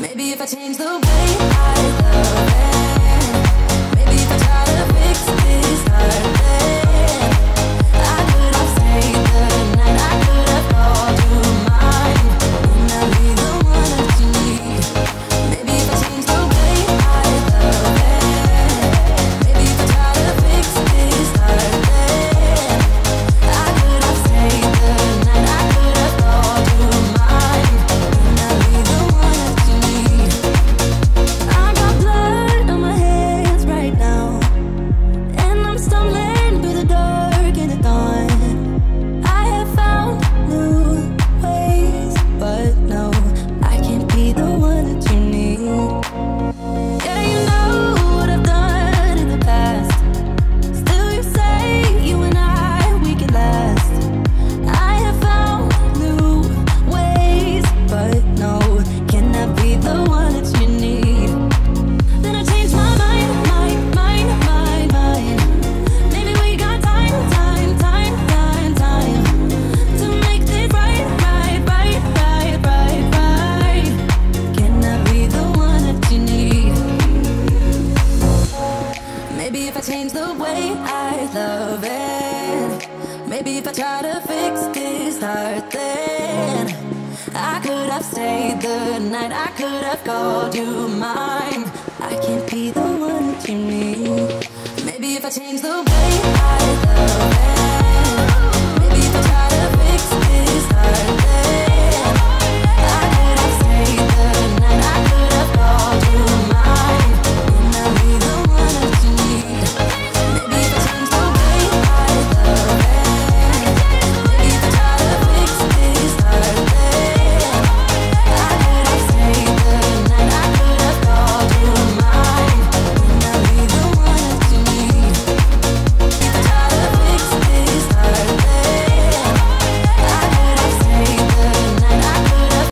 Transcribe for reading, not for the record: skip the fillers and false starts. Maybe if I change the way I love it.